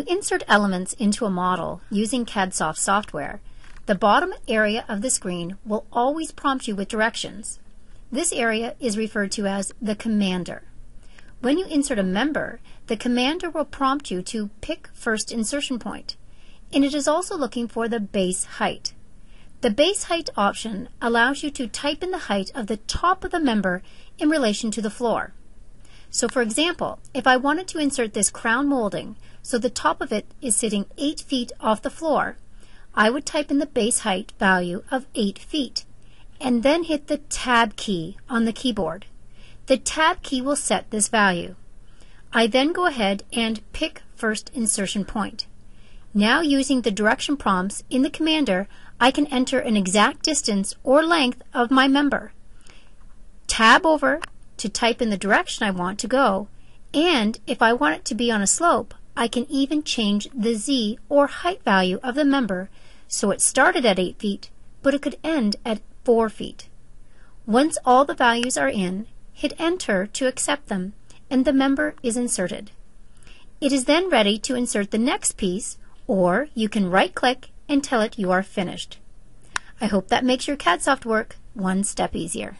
you insert elements into a model using Cadsoft software, the bottom area of the screen will always prompt you with directions. This area is referred to as the commander. When you insert a member, the commander will prompt you to pick first insertion point, and it is also looking for the base height. The base height option allows you to type in the height of the top of the member in relation to the floor. So for example, if I wanted to insert this crown molding so the top of it is sitting 8 feet off the floor, I would type in the base height value of 8 feet and then hit the Tab key on the keyboard. The Tab key will set this value. I then go ahead and pick first insertion point. Now using the direction prompts in the commander, I can enter an exact distance or length of my member, tab over to type in the direction I want to go, and if I want it to be on a slope, I can even change the Z or height value of the member so it started at 8 feet, but it could end at 4 feet. Once all the values are in, hit Enter to accept them, and the member is inserted. It is then ready to insert the next piece, or you can right-click and tell it you are finished. I hope that makes your Cadsoft work one step easier.